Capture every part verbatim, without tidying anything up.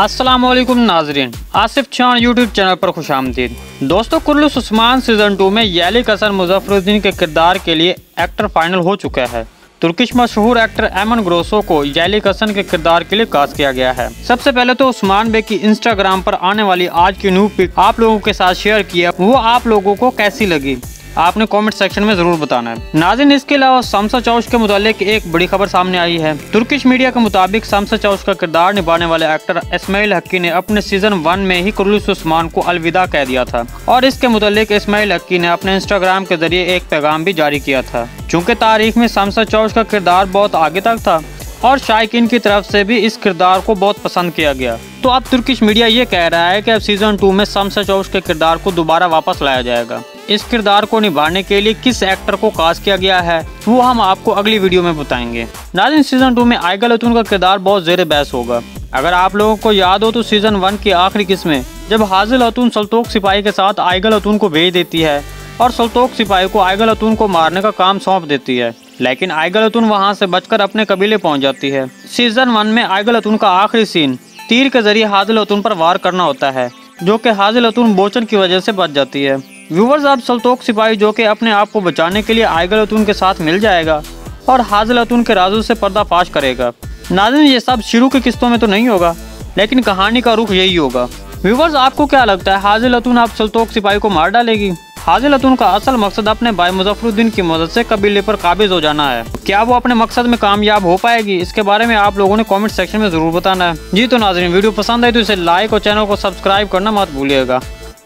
अस्सलामुअलैकुम नाजरीन, Asif Chauhan YouTube channel पर खुश आमदीद। दोस्तों, कुरुलुस उस्मान सीज़न टू में याली का सर मुजफ्फर उद-दीन के किरदार के लिए एक्टर फाइनल हो चुका है। तुर्किश मशहूर एक्टर एमन ग्रोसो को याली कसन के किरदार के लिए कास्ट किया गया है। सबसे पहले तो उस्मान बे की इंस्टाग्राम पर आने वाली आज की न्यू पिक आप लोगों के साथ शेयर किया, वो आप लोगों को कैसी लगी आपने कमेंट सेक्शन में जरूर बताना है। नाज़रीन, इसके अलावा शमसा चौश के मुतालिक एक बड़ी खबर सामने आई है। तुर्किश मीडिया के मुताबिक शमसा चौश का किरदार निभाने वाले एक्टर इस्माइल हक्की ने अपने सीजन वन में ही कुरुलुस उस्मान को अलविदा कह दिया था और इसके मुतालिक इस्माइल हक्की ने अपने इंस्टाग्राम के जरिए एक पैगाम भी जारी किया था। चूँकि तारीख में शमसा चौश का किरदार बहुत आगे तक था और शायकीन की तरफ से भी इस किरदार को बहुत पसंद किया गया, तो अब तुर्किश मीडिया ये कह रहा है कि अब सीजन टू में शमसा चौश के किरदार को दोबारा वापस लाया जाएगा। इस किरदार को निभाने के लिए किस एक्टर को कास्ट किया गया है वो हम आपको अगली वीडियो में बताएंगे। नाज़रीन, सीजन टू में आयगल हतून का किरदार बहुत ज़ेरे बहस होगा। अगर आप लोगों को याद हो तो सीजन वन की आखिरी किस्त में जब हाजिल हतून सल्तोक सिपाही के साथ आयगल हतून को भेज देती है और सल्तोक सिपाही को आयगल हतून को मारने का काम सौंप देती है, लेकिन आयगल हतून वहाँ से बचकर अपने कबीले पहुँच जाती है। सीजन वन में आयगल हतून का आखिरी सीन तीर के जरिए हाजिल हतून पर वार करना होता है, जो कि हाजिल हतून बोचन की वजह से बच जाती है। व्यूवर्स, अब सल्तोक सिपाही जो कि अपने आप को बचाने के लिए आयगल हतून के साथ मिल जाएगा और हाजिल हतून के राजू से पर्दाफाश करेगा। नाज़रीन, ये सब शुरू की किस्तों में तो नहीं होगा, लेकिन कहानी का रुख यही होगा। व्यूवर्स, आपको क्या लगता है, हाजिल हतून आप सल्तोक सिपाही को मार डालेगी? हाजिल हतून का असल मकसद अपने भाई मुजफ्फर उद-दीन की मदद से कबीले पर काबिज हो जाना है। क्या वो अपने मकसद में कामयाब हो पाएगी? इसके बारे में आप लोगों ने कमेंट सेक्शन में ज़रूर बताना है। जी तो नाज़रीन, वीडियो पसंद आई तो इसे लाइक और चैनल को सब्सक्राइब करना मत भूलिएगा।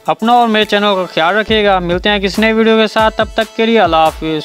अपना और मेरे चैनल का ख्याल रखिएगा। मिलते हैं किसी नए वीडियो के साथ, तब तक के लिए अल्लाह हाफिज़।